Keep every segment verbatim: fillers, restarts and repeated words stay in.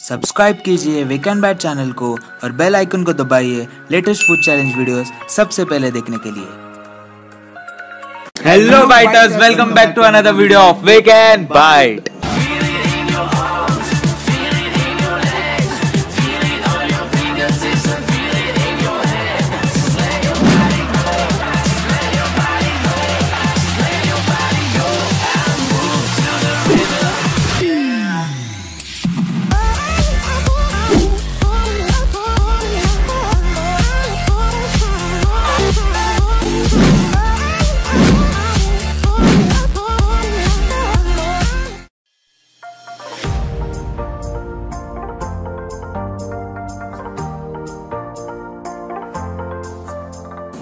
Subscribe कीजिए वेकनबाइट channel को और बेल आइकन को दबाइए लेटेस्ट फूड चैलेंज वीडियोस सबसे पहले देखने के लिए। Hello biters, welcome back to another video of वेकनबाइट।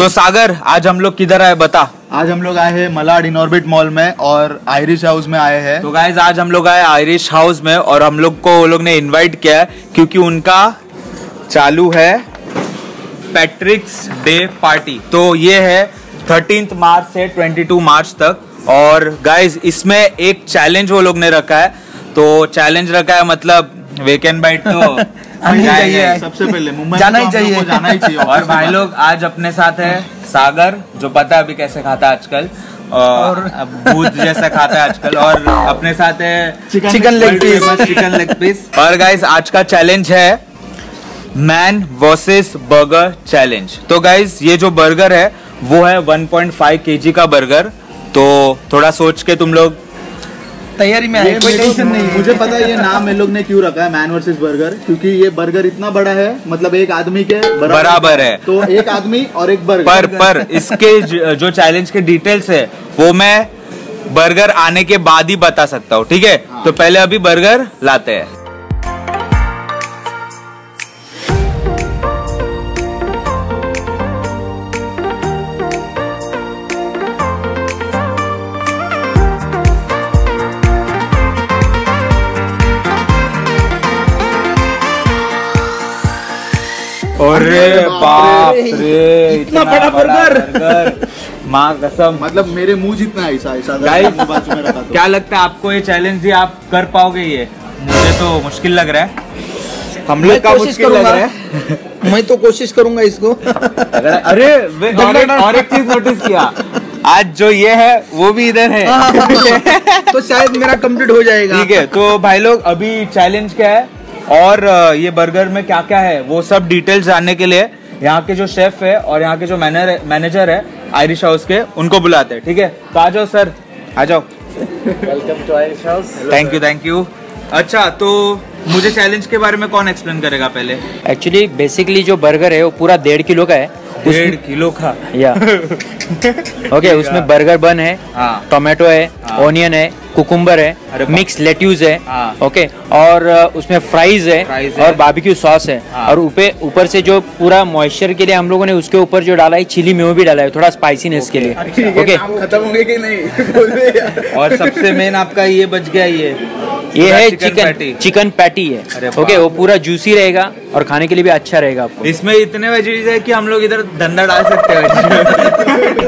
तो सागर, आज हम लोग किधर आए बता? आज हम लोग आए हैं मलाड इन ऑर्बिट मॉल में और आयरिश हाउस में आए हैं। तो गाइस, आज हम लोग आए आयरिश हाउस में और हम लोग को वो लोग ने इनवाइट किया है क्योंकि उनका चालू है पैट्रिक्स डे पार्टी। तो ये है थर्टीन्थ मार्च से बाईस मार्च तक। और गाइस, इसमें एक चैलेंज वो लोग ने रखा है। तो चैलेंज रखा है मतलब वेकनबाइट तो चाहिए, सबसे पहले मुंबई जाना ही चाहिए, जाना ही चाहिए। और भाई लोग, आज अपने साथ है सागर, जो पता है अभी कैसे खाता है आजकल, और भूत जैसा खाता है आजकल। और अपने साथ है chicken leg piece, chicken leg piece. और गाइस, आज का चैलेंज है मैन वर्सेस बर्गर चैलेंज। तो गाइस, ये जो बर्गर है वो है वन पॉइंट फाइव केजी का बर्गर। तो थोड़ा सोच के तुम लोग तैयारी में आए, कोई टेंशन नहीं है। मुझे पता है ये नाम इन लोग ने क्यों रखा है मैन वर्सेस बर्गर, क्योंकि ये बर्गर इतना बड़ा है, मतलब एक आदमी के बराबर है। तो एक आदमी और एक बर्गर। पर पर इसके जो चैलेंज के डिटेल्स है वो मैं बर्गर आने के बाद ही बता सकता हूँ, ठीक है? हाँ। तो पहले अभी बर्गर लाते हैं। अरे बाप रे, इतना बड़ा बर्गर, माँ कसम, मतलब मेरे मुंह जितना ऐसा ऐसा। क्या लगता है आपको, ये चैलेंज भी आप कर पाओगे? ये मुझे तो मुश्किल लग रहा है, हम लोग का मुश्किल लग रहा है। मैं तो कोशिश करूंगा इसको। अरे और एक चीज नोटिस किया, आज जो ये है वो भी इधर है, तो शायद मेरा कम्प्लीट हो जाएगा। ठीक है, तो भाई लोग, अभी चैलेंज क्या है और ये बर्गर में क्या क्या है वो सब डिटेल्स जानने के लिए यहाँ के जो शेफ है और यहाँ के जो मैनेजर है आयरिश हाउस के, उनको बुलाते हैं, ठीक है? तो आ जाओ सर, आ जाओ। Welcome to Irish house. Thank you, thank you. अच्छा, तो मुझे चैलेंज के बारे में कौन एक्सप्लेन करेगा पहले? एक्चुअली बेसिकली जो बर्गर है वो पूरा डेढ़ किलो का है। डेढ़ किलो का या ओके, उसमें बर्गर बन है, टोमेटो है, ऑनियन है, कुकुम्बर है, मिक्स लेट्यूस है, ओके, और उसमें फ्राइज है, फ्राइज और बारबेक्यू सॉस है, और ऊपर से जो पूरा मॉइस्चर के लिए हम लोगों ने उसके ऊपर जो डाला है चिली मेयो भी डाला है, थोड़ा स्पाइसीनेस के लिए। ओके, खत्म होंगे कि नहीं? और सबसे मेन आपका ये बच गया, ये ये है चिकन, चिकन पैटी है। ओके, वो पूरा जूसी रहेगा और खाने के लिए भी अच्छा रहेगा आपको। इसमें इतने वेजिटेज है कि हम लोग इधर धंधा डाल सकते हैं।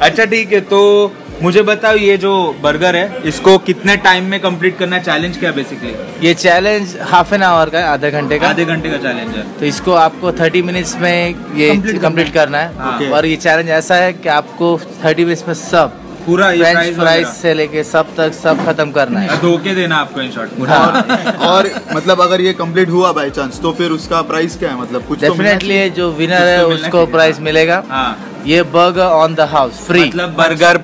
अच्छा ठीक है, तो मुझे बताओ, ये जो बर्गर है इसको कितने टाइम में कंप्लीट करना है? चैलेंज क्या है बेसिकली? ये चैलेंज हाफ एन आवर का, आधे घंटे का, आधे घंटे का चैलेंज है। तो इसको आपको थर्टी मिनट्स में ये कंप्लीट करना है। हाँ। और ये चैलेंज ऐसा है कि आपको थर्टी मिनट्स में सब पूरा फ्रेंच फ्राइज से लेके सब तक सब खत्म करना है, धोके देना आपको इन शॉर्ट। और, और मतलब अगर ये कंप्लीट हुआ बाय चांस तो फिर उसका प्राइस क्या है? मतलब कुछ डेफिनेटली जो विनर है उसको प्राइस मिलेगा, ये burger on the house free, मतलब बर्गर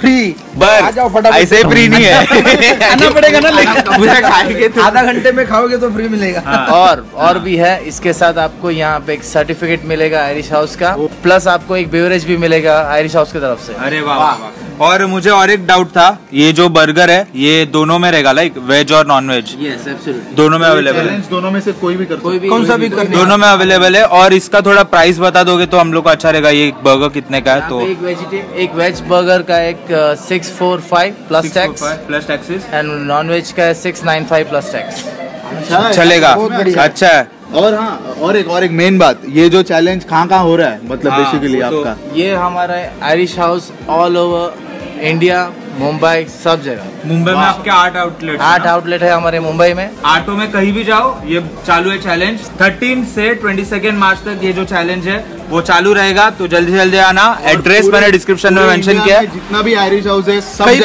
फ्री। बस ऐसे फ्री नहीं है, आना पड़ेगा ना, लेकिन आधा घंटे में खाओगे तो फ्री मिलेगा। हाँ। और और भी है इसके साथ, आपको यहाँ पे एक सर्टिफिकेट मिलेगा आयरिश हाउस का, प्लस आपको एक बेवरेज भी मिलेगा आयरिश हाउस की तरफ से। अरे वाह! और मुझे और एक डाउट था, ये जो बर्गर है ये दोनों में रहेगा, लाइक वेज और नॉन वेज? यस, एब्सोल्युटली, दोनों में अवेलेबल है। दोनों में से कोई भी कर, कौन सा भी कर, दोनों में अवेलेबल है। और इसका थोड़ा प्राइस बता दोगे तो हम लोग को अच्छा रहेगा, ये बर्गर कितने का है? तो एक वेज बर्गर का एक six four five plus tax, plus taxes, and non veg का six nine five plus tax. अच्छा चलेगा, अच्छा है। और हाँ, और एक और एक मेन बात, ये जो चैलेंज कहाँ कहाँ हो रहा है? मतलब बेसिकली आपका ये हमारा Irish house all over India Mumbai, सब जगह। मुंबई में आपके आठ आउटलेट आठ आउटलेट है हमारे मुंबई में। आठों में कहीं भी जाओ, ये चालू है चैलेंज। थर्टीन से ट्वेंटी सेकेंड मार्च तक ये जो चैलेंज है वो चालू रहेगा, तो जल्दी जल्दी आना। एड्रेस मैंने डिस्क्रिप्शन में मेंशन किया है। जितना भी आयरिश हाउस है सब जगह पे चैलेंज है,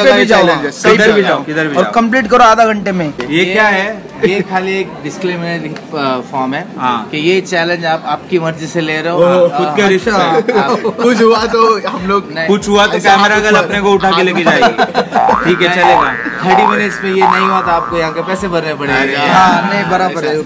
किधर भी जाओ किधर भी जाओ और कंप्लीट करो आधा घंटे में। ये क्या है? ये खाली एक डिस्क्लेमर फॉर्म है कि ये चैलेंज आप आपकी मर्जी से ले रहे हो, खुद के रिश्ते में कुछ हुआ तो हम लोग कुछ हुआ तो कैमरा गर्ल अपने को उठा के लेके जाएगी, ठीक है? चलेगा। थर्टी मिनट्स में ये नहीं हुआ तो आपको यहाँ के पैसे भरने पड़ेंगे। हाँ, नहीं बराबर है।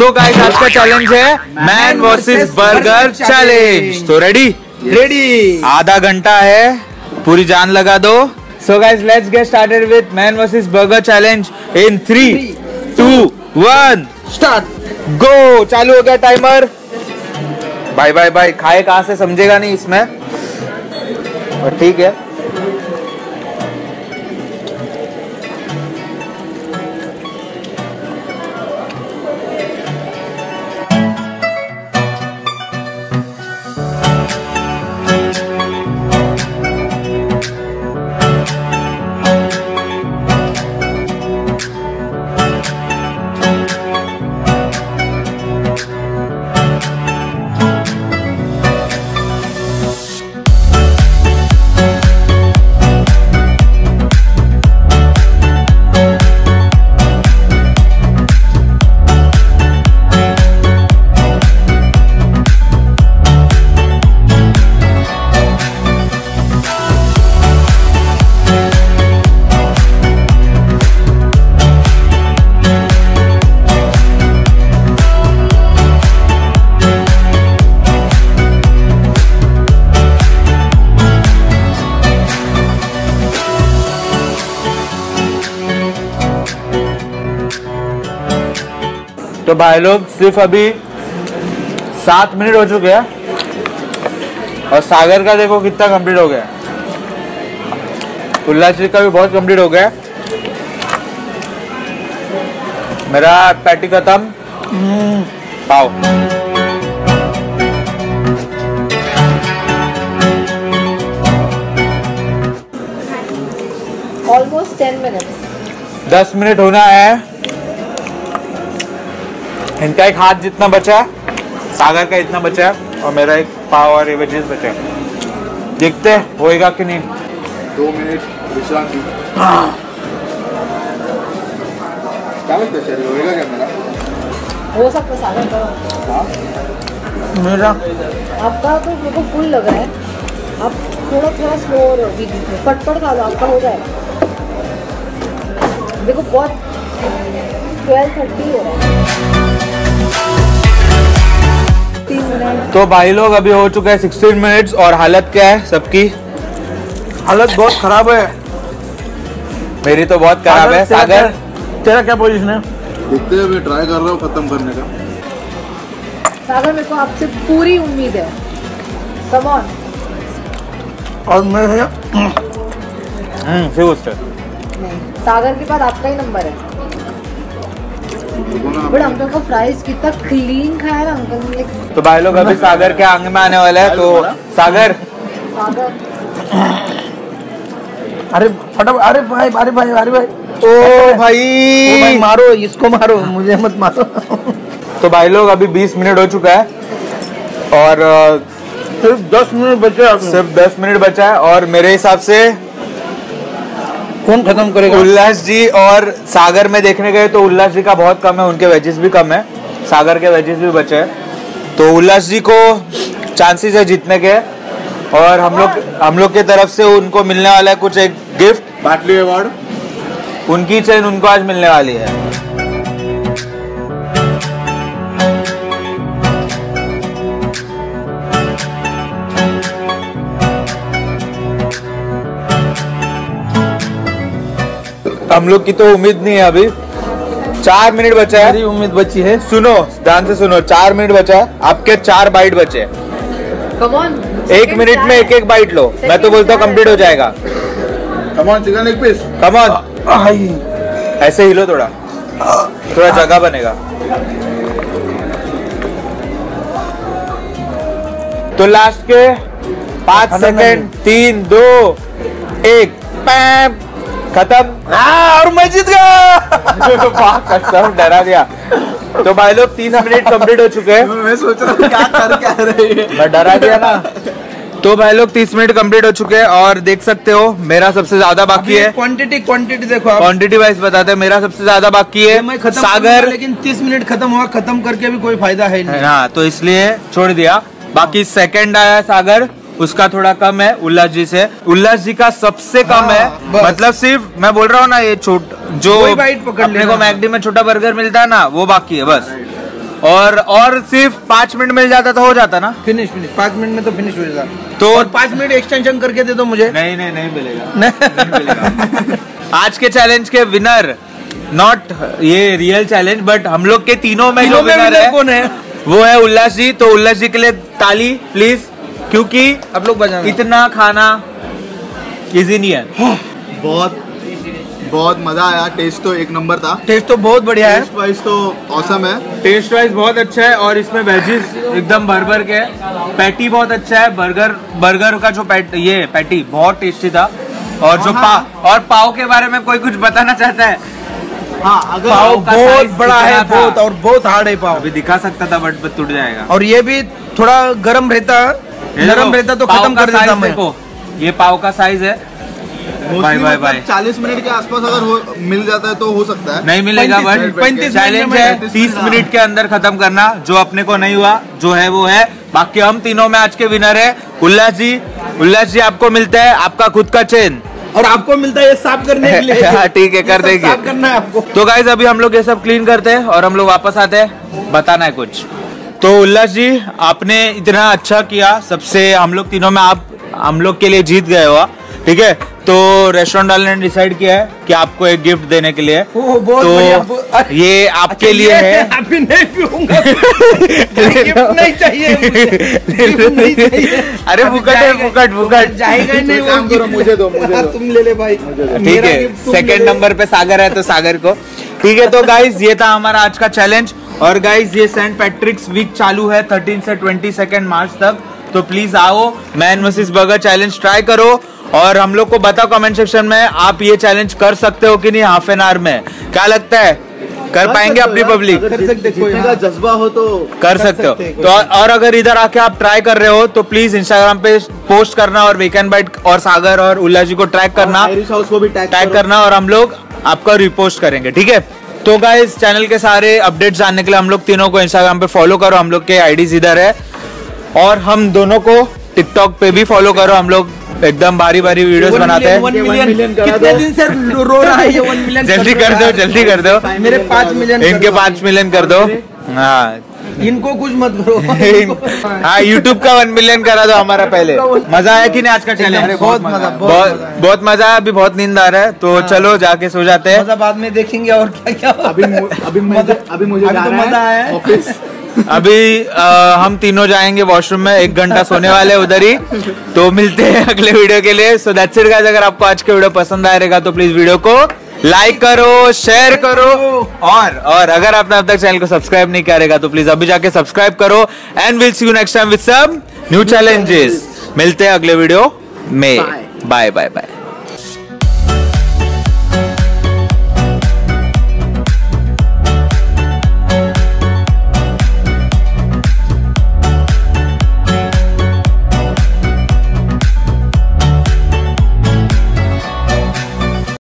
तो गाइस आज का चैलेंज है मैन वर्सेस बर्गर चैलेंज। तो रेडी? रेडी। आधा घंटा है, पूरी जान लगा दो। So guys let's get started with man versus burger challenge in three two one, start go. चालू हो गया टाइमर। भाई भाई भाई खाए कहाँ से समझेगा नहीं इसमें, और ठीक है। तो भाई लोग सिर्फ अभी सात मिनट हो चुके हैं और सागर का देखो कितना कंप्लीट हो गया है, उल्ला जी का भी बहुत कंप्लीट हो गया है, मेरा पैटी खत्म। पाओ ऑलमोस्ट टेन मिनट, दस मिनट होना है। इनका एक हाथ जितना बचा है, सागर का इतना बचा है और मेरा एक पाव और वेजेस बचा है। देखते हैं होएगा कि नहीं। दो मिनट विश्राम की। होएगा क्या मेरा? हो सकता है सागर का। मेरा? आपका तो मेरे को फुल लग रहा है। आप थोड़ा थोड़ा स्लो हो, फटफट खा लो, आपका हो जाएगा। देखो बहुत ट्वेल्व थर्टी हो रहा है। तो भाई लोग अभी हो चुका है सिक्सटीन मिनट्स और हालत क्या है सबकी? हालत बहुत खराब है, मेरी तो बहुत खराब है। सागर तेरा क्या पोजीशन है? देखते हैं, मैं ट्राई कर रहा हूँ खत्म करने का। सागर मेरे को आपसे पूरी उम्मीद है, कम ऑन। और मैं नहीं, सागर के पास आपका ही नंबर है। बट अंकल का फ्राइज कितना क्लीन खाया ना अंकल ने। तो भाई लोग अभी सागर के आंग में आने वाला है, तो सागर अरे फटा अरे भाई अरे भाई अरे भाई ओ भाई मारो इसको, मारो मुझे मत मारो। तो भाई लोग अभी बीस मिनट हो चुका है और सिर्फ दस मिनट बचा है, सिर्फ दस मिनट बचा है। और मेरे हिसाब से कौन खत्म करेगा? उल्लास जी और सागर में देखने गए तो उल्लास जी का बहुत कम है, उनके वेजेस भी कम है, सागर के वेजेस भी बचे हैं। तो उल्लास जी को चांसेस है जीतने के, और हम लोग हम लोग के तरफ से उनको मिलने वाला है कुछ एक गिफ्ट, बाटली अवार्ड। उनकी चेन उनको आज मिलने वाली है। हम लोग की तो उम्मीद नहीं है। अभी चार मिनट बचा है, उम्मीद बची है। सुनो ध्यान से सुनो, चार मिनट बचा है, आपके चार बाइट बचे हैं। कम ऑन, एक मिनट में एक एक बाइट लो। मैं तो बोलता हूँ कंप्लीट हो जाएगा। कम ऑन चिकन एक पीस, कम ऑन। ऐसे ही लो, थोड़ा थोड़ा जगह बनेगा। तो लास्ट के पांच सेकंड, तीन दो एक, पैम खत्म। और मैं जीत गया, डरा दिया। तो भाई लोग तीस मिनट कंप्लीट हो चुके हैं। मैं सोच रहा हूँ क्या कर क्या रही है, मैं डरा दिया ना। तो भाई लोग तीस मिनट कंप्लीट हो चुके हैं और देख सकते हो मेरा सबसे ज्यादा बाकी है। क्वांटिटी क्वांटिटी देखो आप, क्वांटिटी वाइज बताते हैं। मेरा सबसे ज्यादा बाकी है मैं खत्म सागर, लेकिन तीस मिनट खत्म हुआ, खत्म करके भी कोई फायदा है नहीं हाँ, तो इसलिए छोड़ दिया। बाकी सेकंड आया है सागर, उसका थोड़ा कम है उल्लास जी से। उल्लास जी का सबसे कम है, मतलब सिर्फ मैं बोल रहा हूँ ना, ये छोट जो अपने को मैकडी में छोटा बर्गर मिलता है ना, वो बाकी है बस। और और सिर्फ पांच मिनट मिल जाता तो हो जाता ना, फिनिश फिनिश पांच मिनट में तो फिनिश हो जाता। तो और पांच मिनट एक्सटेंशन करके दे दो मुझे। नहीं नहीं नहीं मिलेगा, नहीं मिलेगा। आज के चैलेंज के विनर, नॉट ये रियल चैलेंज बट हम लोग के तीनों में तीनों जो विनर है, कौन है वो है उल्लास जी। तो उल्लास जी के लिए ताली प्लीज, क्योंकि आप लोग इतना खाना इजी नहीं है। बहुत बहुत मजा आया, टेस्ट तो एक नंबर था। टेस्ट तो बहुत बढ़िया है, टेस्ट वाइज तो ऑसम है, टेस्ट वाइज बहुत अच्छा है। और इसमें वेजिस एकदम भर भर के, पैटी बहुत अच्छा है। बर्गर बर्गर का जो पैट ये पैटी बहुत टेस्टी था। और जो पाव, और पाव के बारे में कोई कुछ बताना चाहता है? हाँ, अगर पाव बहुत बड़ा है, बहुत और बहुत हार्ड है पाव। अभी दिखा सकता था बट टूट जाएगा। और ये भी थोड़ा गर्म रहता, गर्म रहता तो खत्म कर देता मैं। ये पाव का साइज है भाई भाई भाई, चालीस मिनट के आसपास अगर हो, मिल जाता है तो हो सकता है। नहीं मिलेगा बट पैंतीस चैलेंज है, तीस मिनट के अंदर खत्म करना। जो अपने को नहीं हुआ जो है वो है। बाकी हम तीनों में आज के विनर है उल्लास जी। उल्लास जी आपको मिलता है आपका खुद का चेन, और आपको मिलता है ये साफ करने के लिए। ठीक है, कर देंगे, साफ करना है आपको। तो गाइज अभी हम लोग ये सब क्लीन करते हैं और हम लोग वापस आते हैं, बताना है कुछ। तो उल्लास जी आपने इतना अच्छा किया, सबसे हम लोग तीनों में आप हम लोग के लिए जीत गए हो। ठीक है, तो रेस्टोरेंट वाले ने डिसाइड किया है कि आपको एक गिफ्ट देने के लिए। ओ, तो ये आपके लिए है। अभी नहीं पीऊंगा। गिफ्ट नहीं चाहिए, गिफ्ट नहीं चाहिए। अरे फुकट है, फुकट फुकट जाएगा नहीं वो। मुझे दो, मुझे दो, तुम ले ले भाई। ठीक है, सेकंड नंबर पे सागर है, तो सागर को। ठीक है, तो गाइज ये था हमारा आज का चैलेंज। और गाइज ये सेंट पैट्रिक्स वीक चालू है थर्टीन से ट्वेंटी सेकेंड मार्च तक, तो प्लीज आओ, man versus burger challenge try करो। और हम लोग को बताओ कमेंट सेक्शन में आप ये चैलेंज कर सकते हो कि नहीं। हाफ एन आवर में क्या लगता है कर पाएंगे अपनी पब्लिक? कर सकते, जितने का जज्बा हो तो कर सकते हो। तो और अगर इधर आके आप ट्राई कर रहे हो तो प्लीज इंस्टाग्राम पे पोस्ट करना, और वेकेनबाइट और सागर और उल्लास जी को ट्रैग करना, आयरिश हाउस को भी टैग करना, और हम लोग आपका रिपोस्ट करेंगे। ठीक है, तो गाइस चैनल के सारे अपडेट जानने के लिए हम लोग तीनों को इंस्टाग्राम पे फॉलो करो, हम लोग के आईडीज इधर है। और हम दोनों को टिकटॉक पे भी फॉलो करो, हम लोग एकदम भारी भारी वीडियोस बनाते हैं। कितने दिन से रो रहा है ये वन मिलियन, जल्दी कर दो, जल्दी कर दो। मेरे पाँच मिलियन, इनके पाँच मिलियन कर दो। हाँ, इनको कुछ मत करो। हाँ, यूट्यूब का वन मिलियन करा दो हमारा पहले। मजा आया कि नहीं आज का चैलेंज? बहुत मजा, बहुत बहुत मजा आया। अभी बहुत नींद आ रहा है, तो चलो जाके सो जाते हैं, बाद में देखेंगे और क्या क्या। अभी अभी मुझे मजा आया ऑफिस। अभी आ, हम तीनों जाएंगे वॉशरूम में, एक घंटा सोने वाले उधर ही। तो मिलते हैं अगले वीडियो के लिए। सो दैट्स इट गाइस, अगर आपको आज के वीडियो पसंद आएगा तो प्लीज वीडियो को लाइक करो, शेयर करो, और और अगर आपने अब तक चैनल को सब्सक्राइब नहीं करेगा तो प्लीज अभी जाके सब्सक्राइब करो। And will see you next time with some new challenges. मिलते हैं अगले वीडियो में, बाय बाय बाय।